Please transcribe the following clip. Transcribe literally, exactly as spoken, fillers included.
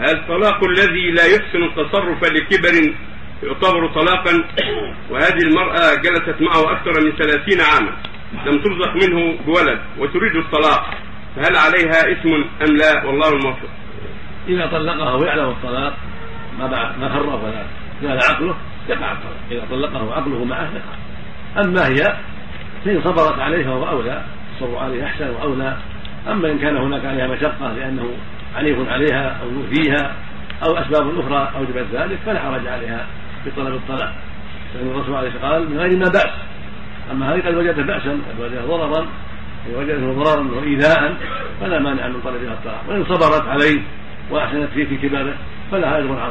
هل طلاق الذي لا يحسن التصرف لكبر يعتبر طلاقا؟ وهذه المرأة جلست معه أكثر من ثلاثين عاما لم ترزق منه بولد وتريد الطلاق، فهل عليها إثم أم لا؟ والله الموفق. إذا طلقها ويعلم الطلاق ما خرف ولا زال عقله يقع الطلاق، إذا طلقه وعقله معه يقع. أما هي فإن صبرت عليها وأولى صبر عليه أحسن وأولى. أما إن كان هناك عليها مشقة لأنه عنيف عليها أو يؤذيها أو أسباب أخرى أوجبت ذلك فلا حرج عليها بطلب الطلاق، لأن الرسول عليه قال من غير ما بأس. أما هذه قد وجدت بأسا قد وجدت ضررا وجدته ضررا وإيذاء فلا مانع من طلبها الطلاق، وإن صبرت عليه وأحسنت فيه في كباره فلا أجر عليها.